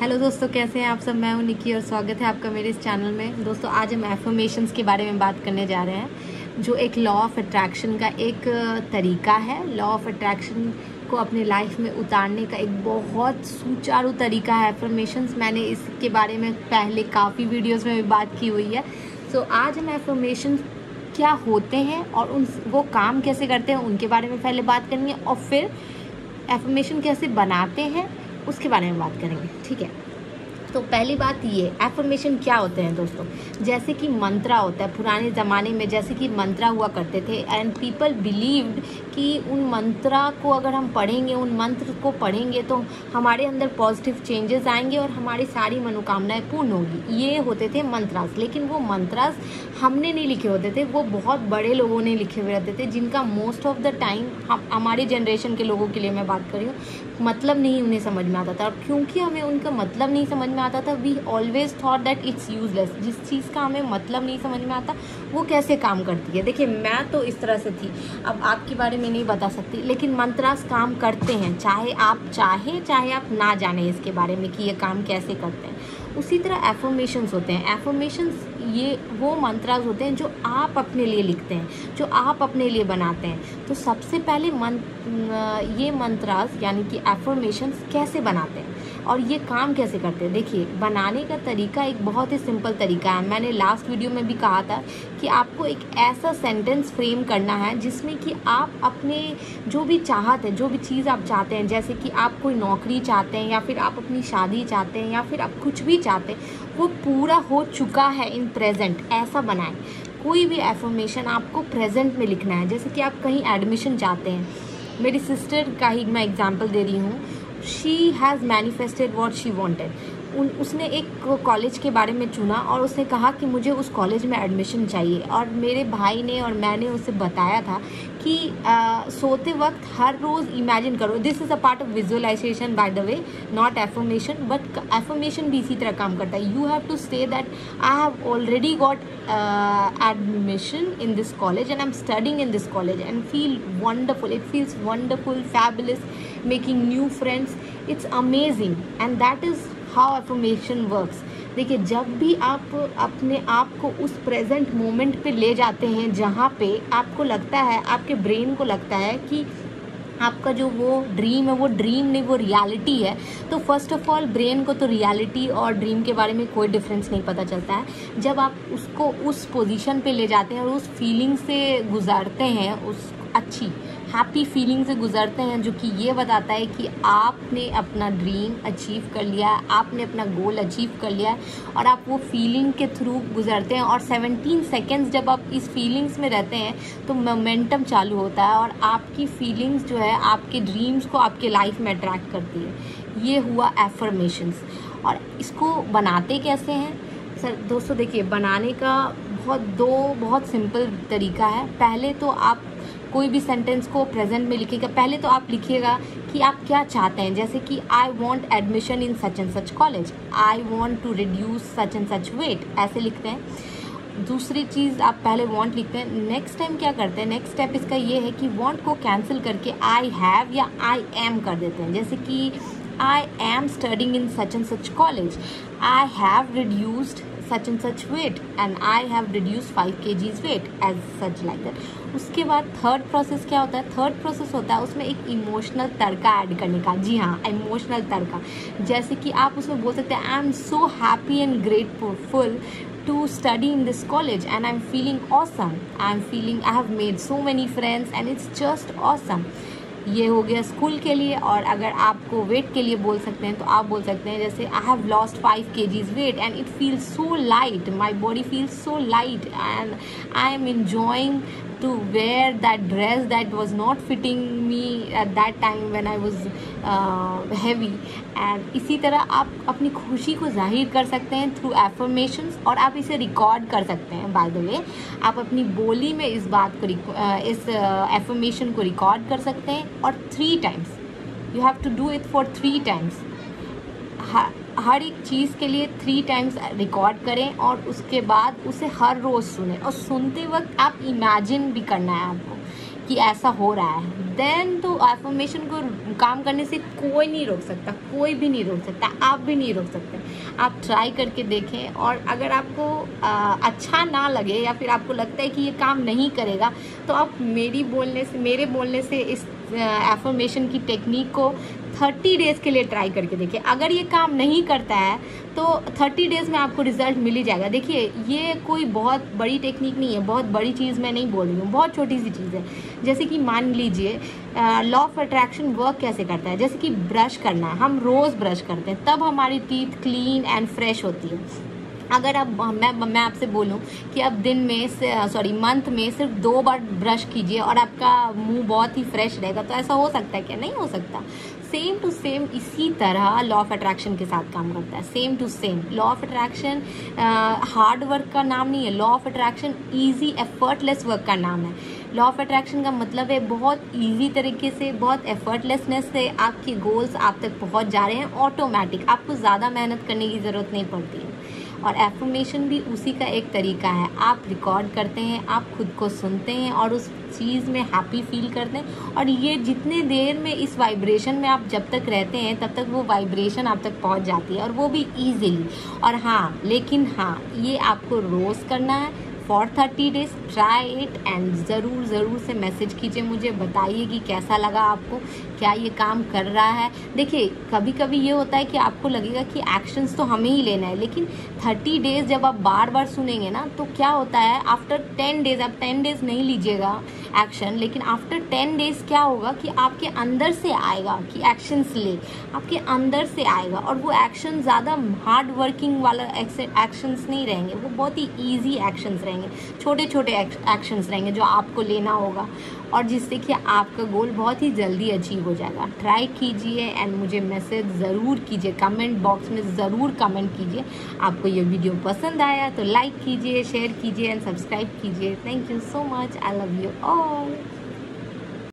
Hello दोस्तों, कैसे हैं आप सब। मैं हूं निकी और स्वागत है आपका मेरे इस चैनल में। दोस्तों आज हम एफर्मेशंस के बारे में बात करने जा रहे हैं, जो एक लॉ ऑफ अट्रैक्शन का एक तरीका है। लॉ ऑफ अट्रैक्शन को अपने लाइफ में उतारने का एक बहुत सुचारू तरीका है एफर्मेशंस। मैंने इसके बारे में पहले काफ़ी वीडियोज़ में भी बात की हुई है। सो आज हम एफर्मेशंस क्या होते हैं और वो काम कैसे करते हैं उनके बारे में पहले बात करेंगे, और फिर एफर्मेशन कैसे बनाते हैं उसके बारे में बात करेंगे, ठीक है। तो पहली बात ये, एफर्मेशन क्या होते हैं दोस्तों। जैसे कि मंत्रा होता है, पुराने ज़माने में जैसे कि मंत्रा हुआ करते थे, एंड पीपल बिलीव्ड कि उन मंत्रा को अगर हम पढ़ेंगे, उन मंत्र को पढ़ेंगे तो हमारे अंदर पॉजिटिव चेंजेस आएंगे और हमारी सारी मनोकामनाएं पूर्ण होगी। ये होते थे मंत्रास। लेकिन वो मंत्रास हमने नहीं लिखे होते थे, वो बहुत बड़े लोगों ने लिखे हुए रहते थे, जिनका मोस्ट ऑफ द टाइम हमारे जनरेशन के लोगों के लिए मैं बात कर रही हूँ, मतलब नहीं उन्हें समझ में आता था। और क्योंकि हमें उनका मतलब नहीं समझ में आता था, we always thought that it's useless. जिस चीज़ का हमें मतलब नहीं समझ में आता वो कैसे काम करती है। देखिए मैं तो इस तरह से थी, अब आपके बारे में नहीं बता सकती, लेकिन मंत्रास काम करते हैं, चाहे आप ना जाने इसके बारे में कि ये काम कैसे करते हैं। उसी तरह एफर्मेशंस होते हैं। एफर्मेशंस ये वो मंत्रास होते हैं जो आप अपने लिए लिखते हैं, जो आप अपने लिए बनाते हैं। तो सबसे पहले ये मंत्रास यानी कि एफर्मेशंस कैसे बनाते हैं और ये काम कैसे करते हैं। देखिए बनाने का तरीका एक बहुत ही सिंपल तरीका है। मैंने लास्ट वीडियो में भी कहा था कि आपको एक ऐसा सेंटेंस फ्रेम करना है जिसमें कि आप अपने जो भी चाहत है, जो भी चीज़ आप चाहते हैं, जैसे कि आप कोई नौकरी चाहते हैं या फिर आप अपनी शादी चाहते हैं या फिर आप कुछ भी चाहते हैं, वो पूरा हो चुका है इन प्रेजेंट। ऐसा बनाएं। कोई भी एफर्मेशन आपको प्रेजेंट में लिखना है। जैसे कि आप कहीं एडमिशन चाहते हैं, मेरी सिस्टर का ही मैं एग्जांपल दे रही हूँ। She has manifested what she wanted. उसने एक कॉलेज के बारे में चुना और उसने कहा कि मुझे उस कॉलेज में एडमिशन चाहिए, और मेरे भाई ने और मैंने उसे बताया था कि सोते वक्त हर रोज़ इमेजिन करो। This is a part of visualisation by the way, not affirmation, but affirmation भी इसी तरह काम करता है। You have to say that I have already got admission in this college and I am studying in this college and feel wonderful, it feels wonderful, fabulous, making new friends, it's amazing, and that is how affirmation works. देखिए जब भी आप अपने आप को उस present moment पे ले जाते हैं जहाँ पे आपको लगता है, आपके ब्रेन को लगता है कि आपका जो वो ड्रीम है वो ड्रीम नहीं, वो रियलिटी है, तो फर्स्ट ऑफ ऑल ब्रेन को तो रियलिटी और ड्रीम के बारे में कोई डिफरेंस नहीं पता चलता है। जब आप उसको उस पोजीशन पे ले जाते हैं और उस फीलिंग से गुजारते हैं, उस अच्छी हैप्पी फीलिंग से गुजरते हैं, जो कि ये बताता है कि आपने अपना ड्रीम अचीव कर लिया, आपने अपना गोल अचीव कर लिया, और आप वो फीलिंग के थ्रू गुजरते हैं। और 17 सेकेंड्स जब आप इस फीलिंग्स में रहते हैं तो मोमेंटम चालू होता है और आपकी फीलिंग्स जो है आपके ड्रीम्स को आपके लाइफ में अट्रैक्ट करती है। ये हुआ एफर्मेशंस। और इसको बनाते कैसे हैं सर दोस्तों। देखिए बनाने का बहुत सिंपल तरीका है। पहले तो आप कोई भी सेंटेंस को प्रेजेंट में लिखिएगा। पहले तो आप लिखिएगा कि आप क्या चाहते हैं, जैसे कि I want admission in such and such college, I want to reduce such and such weight, ऐसे लिखते हैं। दूसरी चीज़ आप पहले वॉन्ट लिखते हैं। नेक्स्ट टाइम क्या करते हैं, नेक्स्ट स्टेप इसका ये है कि वॉन्ट को कैंसिल करके आई हैव या आई एम कर देते हैं। जैसे कि I am studying in such and such college, I have reduced such and such weight and I have reduce 5 kgs weight as such, like that. उसके बाद थर्ड प्रोसेस क्या होता है, थर्ड प्रोसेस होता है उसमें एक इमोशनल तड़का ऐड करने का। जी हाँ, इमोशनल तड़का। जैसे कि आप उसमें बोल सकते हैं I am so happy and grateful to study in this college and I'm feeling awesome, I'm feeling I have made so many friends and it's just awesome. ये हो गया स्कूल के लिए। और अगर आपको वेट के लिए बोल सकते हैं तो आप बोल सकते हैं जैसे I have lost 5 kgs weight and it feels so light, my body feels so light and I am enjoying to wear that dress that was not fitting me at that time when I was heavy. And इसी तरह आप अपनी खुशी को जाहिर कर सकते हैं थ्रू एफर्मेशंस, और आप इसे रिकॉर्ड कर सकते हैं। बाय द वे आप अपनी बोली में इस बात को, इस एफर्मेशन को रिकॉर्ड कर सकते हैं, और 3 times you have to do it for 3 times। हर एक चीज़ के लिए 3 times रिकॉर्ड करें और उसके बाद उसे हर रोज़ सुने, और सुनते वक्त आप इमेजिन भी करना है आपको कि ऐसा हो रहा है, देन तो अफर्मेशन को काम करने से कोई नहीं रोक सकता, कोई भी नहीं रोक सकता, आप भी नहीं रोक सकते। आप ट्राई करके देखें, और अगर आपको अच्छा ना लगे या फिर आपको लगता है कि ये काम नहीं करेगा, तो आप मेरे बोलने से इस अफर्मेशन की टेक्निक को 30 डेज़ के लिए ट्राई करके देखिए। अगर ये काम नहीं करता है तो 30 डेज़ में आपको रिज़ल्ट मिल ही जाएगा। देखिए ये कोई बहुत बड़ी टेक्निक नहीं है, बहुत बड़ी चीज़ मैं नहीं बोल रही हूँ, बहुत छोटी सी चीज़ है। जैसे कि मान लीजिए लॉ ऑफ अट्रैक्शन वर्क कैसे करता है, जैसे कि ब्रश करना, हम रोज़ ब्रश करते हैं तब हमारी टीथ क्लीन एंड फ्रेश होती है। अगर आप मैं आपसे बोलूं कि आप दिन में मंथ में सिर्फ 2 बार ब्रश कीजिए और आपका मुंह बहुत ही फ्रेश रहेगा, तो ऐसा हो सकता है क्या? नहीं हो सकता। सेम टू सेम इसी तरह लॉ ऑफ अट्रैक्शन के साथ काम करता है, same to same. Law of attraction hard work का नाम नहीं है, law of attraction easy effortless work का नाम है। लॉ ऑफ अट्रैक्शन का मतलब है बहुत ईजी तरीके से, बहुत एफर्टलेसनेस से आपके गोल्स आप तक पहुँच जा रहे हैं ऑटोमेटिक, आपको ज़्यादा मेहनत करने की ज़रूरत नहीं पड़ती है। और एफर्मेशन भी उसी का एक तरीका है। आप रिकॉर्ड करते हैं, आप खुद को सुनते हैं और उस चीज़ में हैप्पी फील करते हैं, और ये जितने देर में इस वाइब्रेशन में आप जब तक रहते हैं तब तक वो वाइब्रेशन आप तक पहुंच जाती है, और वो भी ईजिली। और हाँ, लेकिन हाँ, ये आपको रोज़ करना है for 30 days. Try it and ज़रूर से मैसेज कीजिए, मुझे बताइए कि कैसा लगा आपको, क्या ये काम कर रहा है। देखिए कभी कभी ये होता है कि आपको लगेगा कि एक्शंस तो हमें ही लेना है, लेकिन 30 डेज़ जब आप बार सुनेंगे ना, तो क्या होता है आफ्टर 10 डेज़, आप 10 डेज़ नहीं लीजिएगा एक्शन, लेकिन आफ्टर 10 डेज़ क्या होगा कि आपके अंदर से आएगा कि एक्शंस ले, आपके अंदर से आएगा, और वो एक्शन ज़्यादा हार्ड वर्किंग वाला एक्शंस नहीं रहेंगे, वो बहुत ही ईजी एक्शंस रहेंगे, छोटे छोटे एक्शंस रहेंगे जो आपको लेना होगा, और जिससे कि आपका गोल बहुत ही जल्दी अचीव हो जाएगा। ट्राई कीजिए एंड मुझे मैसेज ज़रूर कीजिए, कमेंट बॉक्स में ज़रूर कमेंट कीजिए। आपको ये वीडियो पसंद आया तो लाइक कीजिए, शेयर कीजिए एंड सब्सक्राइब कीजिए। Thank you so much, I love you all.